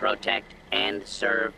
protect, and serve